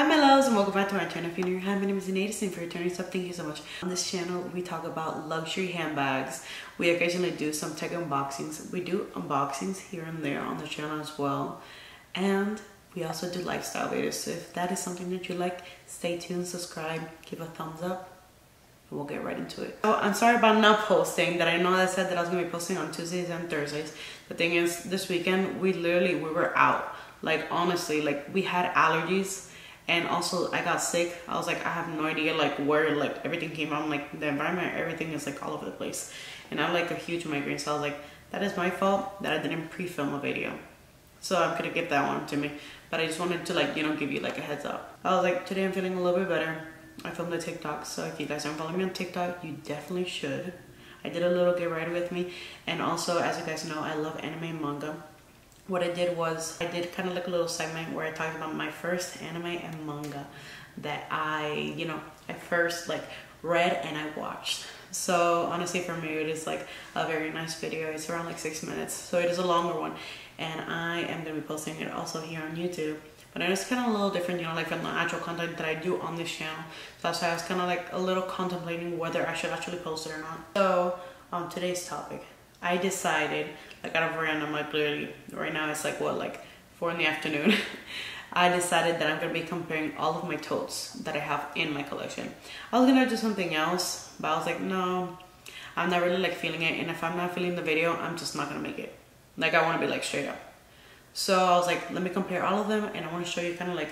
Hi my loves and welcome back to my channel. If you're new, hi, my name is Eneydis, and if you're returning sub, thank you so much. On this channel we talk about luxury handbags. We occasionally do some tech unboxings. We do unboxings here and there on the channel as well. And we also do lifestyle videos. So if that is something that you like, stay tuned, subscribe, give a thumbs up. We'll get right into it. So I'm sorry about not posting. That I know I said that I was gonna be posting on Tuesdays and Thursdays. The thing is, this weekend we were out. Like honestly, like we had allergies and also I got sick. I was like, I have no idea like where like everything came out. I'm like, the environment, everything is like all over the place. And I'm like a huge migraine, so I was like, that is my fault that I didn't pre-film a video. So I'm gonna give that one to me. But I just wanted to like, you know, give you like a heads up. I was like, today I'm feeling a little bit better. I filmed a TikTok, so if you guys aren't following me on TikTok, you definitely should. I did a little get right with me, and also as you guys know, I love anime and manga. What I did was, I did kind of like a little segment where I talked about my first anime and manga that I, you know, I first like read and I watched. So honestly for me it is like a very nice video. It's around like 6 minutes, so it is a longer one, and I am going to be posting it also here on YouTube. But it is kind of a little different, you know, like from the actual content that I do on this channel. So that's why I was kind of like a little contemplating whether I should actually post it or not. So on today's topic, I decided, like out of random, like literally right now it's like what, like 4 in the afternoon. I decided that I'm going to be comparing all of my totes that I have in my collection. I was going to do something else, but I was like, no, I'm not really like feeling it. And if I'm not feeling the video, I'm just not going to make it. Like I want to be like straight up. So I was like, let me compare all of them, and I want to show you kind of like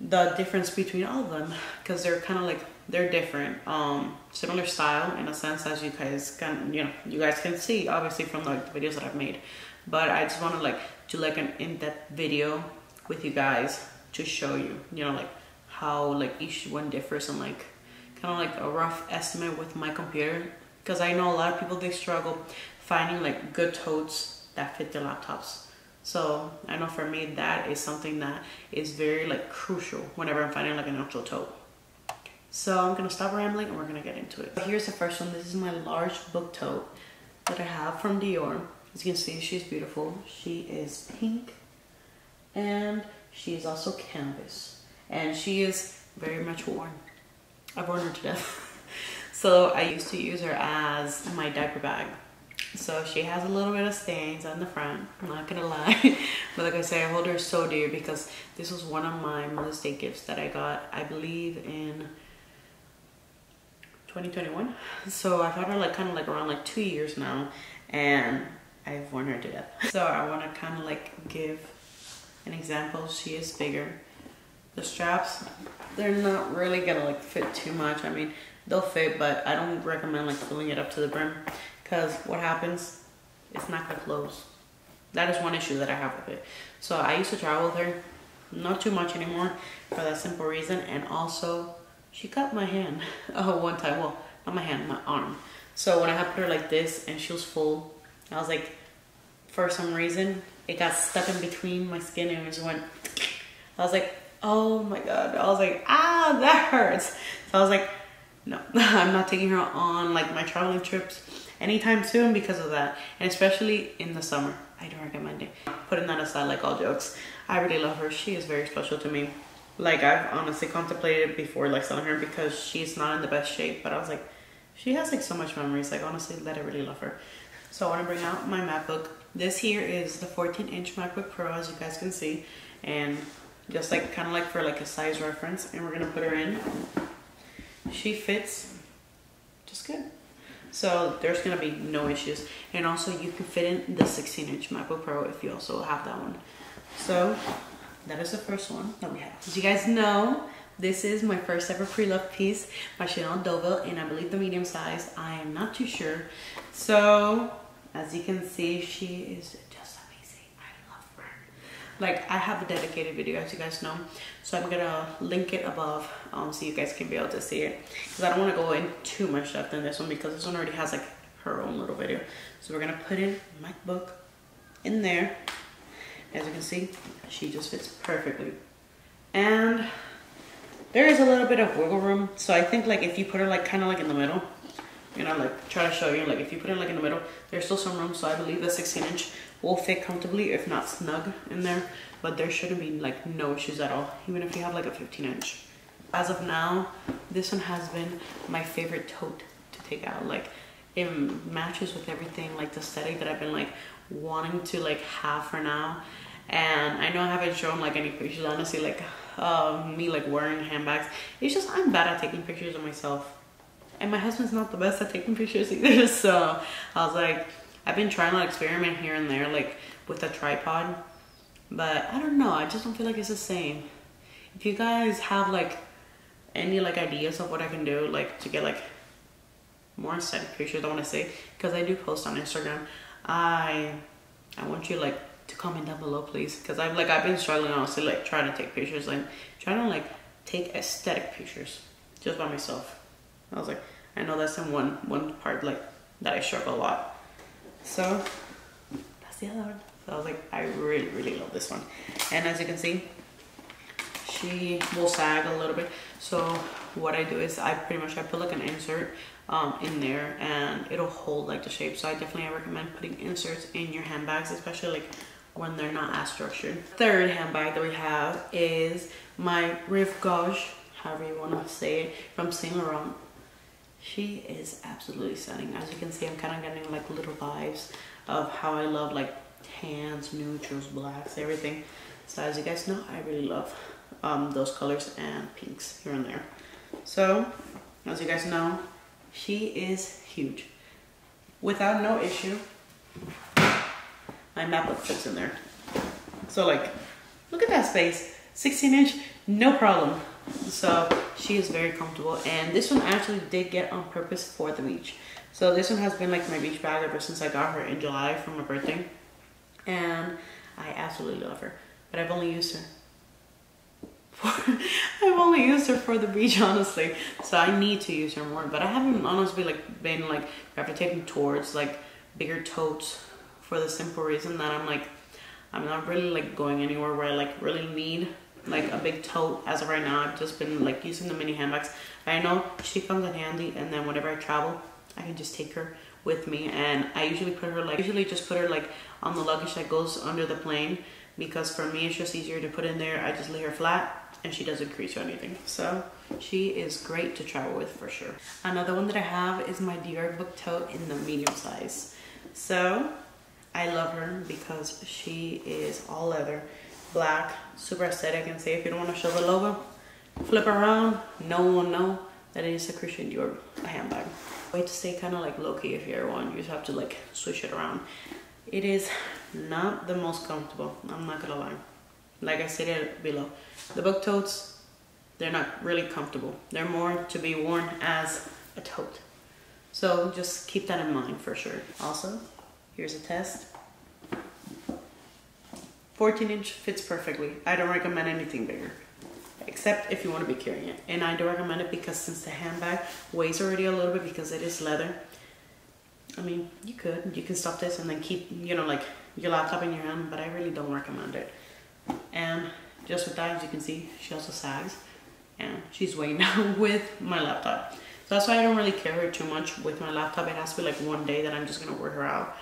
the difference between all of them, because they're kind of like, they're different, similar style in a sense, as you guys can, you know, you guys can see obviously from like the videos that I've made. But I just want to like do like an in-depth video with you guys to show you, you know, like how like each one differs, and like kind of like a rough estimate with my computer, because I know a lot of people, they struggle finding like good totes that fit their laptops. So I know for me that is something that is very like crucial whenever I'm finding like an actual tote. So I'm gonna stop rambling and we're gonna get into it. But here's the first one. This is my large book tote that I have from Dior. As you can see, she's beautiful. She is pink and she is also canvas. And she is very much worn. I've worn her to death. So I used to use her as my diaper bag. So she has a little bit of stains on the front, I'm not gonna lie. But like I say, I hold her so dear because this was one of my Mother's Day gifts that I got, I believe in 2021. So I've had her like kind of like around like 2 years now, and I've worn her to death. So I want to kind of like give an example. She is bigger. The straps, they're not really gonna like fit too much. I mean, they'll fit, but I don't recommend like filling it up to the brim. Because what happens, it's not gonna close. That is one issue that I have with it. So I used to travel with her, not too much anymore for that simple reason. And also, she cut my hand one time. Well, not my hand, my arm. So when I had put her like this and she was full, I was like, for some reason, it got stuck in between my skin and it just went. I was like, oh my God. I was like, ah, that hurts. So I was like, no, I'm not taking her on like my traveling trips anytime soon because of that, and especially in the summer. I don't recommend it. Putting that aside, like all jokes, I really love her. She is very special to me. Like I've honestly contemplated before like selling her because she's not in the best shape, but I was like, she has like so much memories, like honestly that I really love her. So I want to bring out my MacBook. This here is the 14-inch MacBook Pro, as you guys can see, and just like kind of like for like a size reference, and we're gonna put her in. She fits just good. So there's gonna be no issues. And also you can fit in the 16-inch MacBook Pro if you also have that one. So that is the first one that we have. As you guys know, this is my first ever pre-loved piece, my Chanel Deauville, and I believe the medium size. I am not too sure. So as you can see, she is just amazing. I love her. Like I have a dedicated video, as you guys know. So I'm gonna link it above so you guys can be able to see it, because I don't want to go in too much depth in this one because this one already has like her own little video. So we're gonna put in MacBook in there. As you can see, she just fits perfectly, and there is a little bit of wiggle room. So I think like if you put her like kind of like in the middle, you know, like try to show you, like if you put it like in the middle, there's still some room. So I believe the 16-inch will fit comfortably, if not snug in there, but there shouldn't be like no issues at all, even if you have like a 15-inch. As of now, this one has been my favorite tote to take out. Like it matches with everything, like the aesthetic that I've been like wanting to like have for now. And I know I haven't shown like any pictures, honestly, like me like wearing handbags. It's just I'm bad at taking pictures of myself, and my husband's not the best at taking pictures either. So I was like, I've been trying to experiment here and there, like with a tripod, but I don't know, I just don't feel like it's the same. If you guys have like any like ideas of what I can do like to get like more aesthetic pictures, I want to say, because I do post on Instagram, I want you like to comment down below, please, because I've been struggling honestly, like trying to take pictures, like trying to like take aesthetic pictures just by myself. I was like, I know that's in one part like that I struggle a lot. So that's the other one. So I was like, I really really love this one, and as you can see, she will sag a little bit. So what I do is I put like an insert in there, and it'll hold like the shape. So I definitely recommend putting inserts in your handbags, especially like when they're not as structured. Third handbag that we have is my Rive Gauche, however you want to say it, from Saint Laurent. She is absolutely stunning. As you can see, I'm kind of getting like little vibes of how I love like tans, neutrals, blacks, everything. So as you guys know, I really love those colors and pinks here and there. So as you guys know, she is huge. Without no issue, my MacBook fits in there. So like, look at that space, 16-inch, no problem. So she is very comfortable, and this one I actually did get on purpose for the beach. So this one has been like my beach bag ever since I got her in July for my birthday, and I absolutely love her. But I've only used her for the beach, honestly. So I need to use her more, but I haven't honestly like been like gravitating towards like bigger totes, for the simple reason that I'm not really like going anywhere where I like really need like a big tote as of right now. I've just been like using the mini handbags. I know she comes in handy, and then whenever I travel, I can just take her with me, and I usually put her like on the luggage that goes under the plane, because for me it's just easier to put in there. I just lay her flat, and she doesn't crease or anything. So she is great to travel with for sure. Another one that I have is my Dior book tote in the medium size. So I love her because she is all leather, black, super aesthetic. And say, if you don't want to show the logo, flip around, no one will know that it is a Christian Dior handbag. Way to stay kind of like low-key if you're one, you just have to like switch it around. It is not the most comfortable, I'm not gonna lie. Like I stated below, the book totes, they're not really comfortable. They're more to be worn as a tote. So just keep that in mind for sure. Also, here's a test. 14-inch fits perfectly. I don't recommend anything bigger, except if you want to be carrying it. And I do recommend it because since the handbag weighs already a little bit because it is leather, I mean, you can stop this and then keep, you know, like your laptop in your hand, but I really don't recommend it. And just with that, as you can see, she also sags, and she's weighing down with my laptop. So that's why I don't really carry her too much with my laptop. It has to be like one day that I'm just gonna wear her out.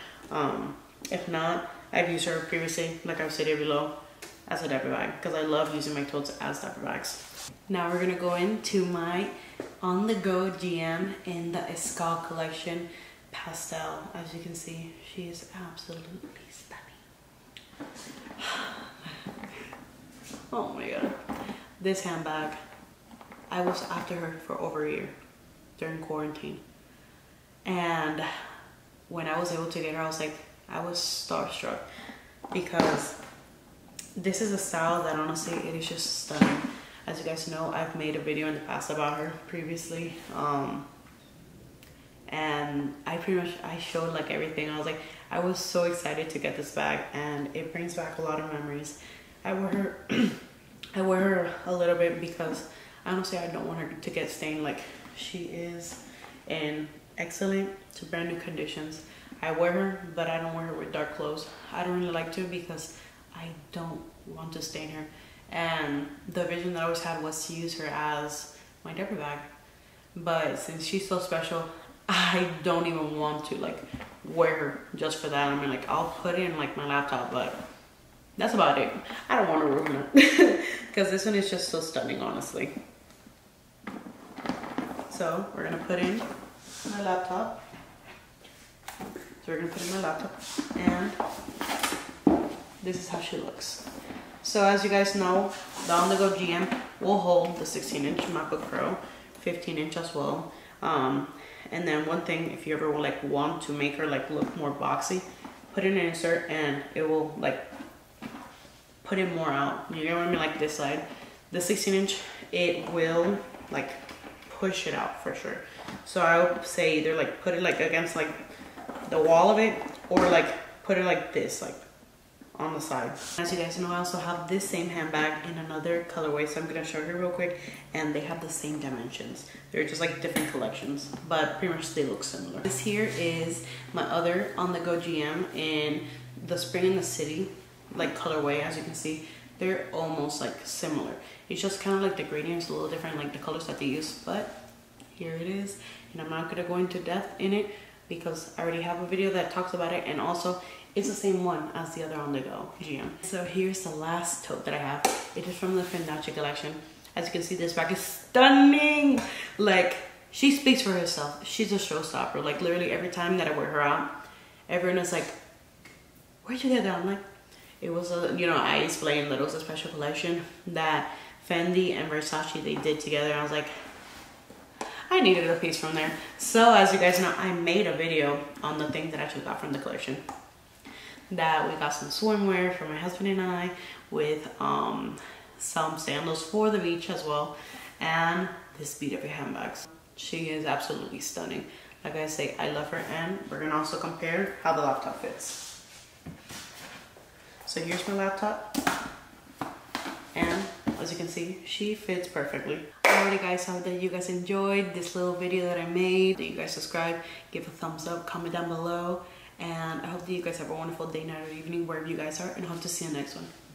If not, I've used her previously, like I've stated below, as a diaper bag, because I love using my totes as diaper bags. Now we're gonna go into my On The Go GM in the Escale collection, pastel. As you can see, she is absolutely stunning. Oh my god, this handbag, I was after her for over a year during quarantine, and when I was able to get her, I was like, I was starstruck, because this is a style that honestly, it is just stunning. As you guys know, I've made a video in the past about her previously, and I showed like everything. I was like, I was so excited to get this bag, and it brings back a lot of memories. I wear her a little bit because honestly, I don't want her to get stained. Like, she is in excellent to brand new conditions. I wear her, but I don't wear her with dark clothes. I don't really like to, because I don't want to stain her. And the vision that I always had was to use her as my diaper bag. But since she's so special, I don't even want to like wear just for that. I mean, like, I'll put it in like my laptop, but that's about it. I don't want to ruin it because this one is just so stunning, honestly. So we're gonna put in my laptop. So we're gonna put in my laptop, and this is how she looks. So as you guys know, the On The Go GM will hold the 16-inch MacBook Pro, 15-inch as well. And then one thing, if you ever like want to make her like look more boxy, put in an insert and it will like put it more out. You know what I mean? Like this side, the 16-inch, it will like push it out for sure. So I would say either like put it like against like the wall of it, or like put it like this, like on the side. As you guys know, I also have this same handbag in another colorway, so I'm gonna show you real quick, and they have the same dimensions. They're just like different collections, but pretty much they look similar. This here is my other On The Go GM in the Spring in the City like colorway. As you can see, they're almost like similar. It's just kind of like the gradient's a little different, like the colors that they use, but here it is. And I'm not gonna go into depth in it because I already have a video that talks about it, and also it's the same one as the other On The Go GM. So here's the last tote that I have. It is from the Fendace collection. As you can see, this bag is stunning. Like, she speaks for herself. She's a showstopper. Like, literally every time that I wear her out, everyone is like, where'd you get that? I'm like, it was a, you know, I explained that it was a special collection that Fendi and Versace, they did together. I was like, I needed a piece from there. So as you guys know, I made a video on the thing that I took out from the collection. That we got some swimwear for my husband and I, with some sandals for the beach as well, and this beautiful handbags. She is absolutely stunning. Like I say, I love her, and we're gonna also compare how the laptop fits. So here's my laptop, and as you can see, she fits perfectly. Alrighty guys, I hope that you guys enjoyed this little video that I made. You guys subscribe, give a thumbs up, comment down below. And I hope that you guys have a wonderful day, night, or evening, wherever you guys are, and hope to see you next one.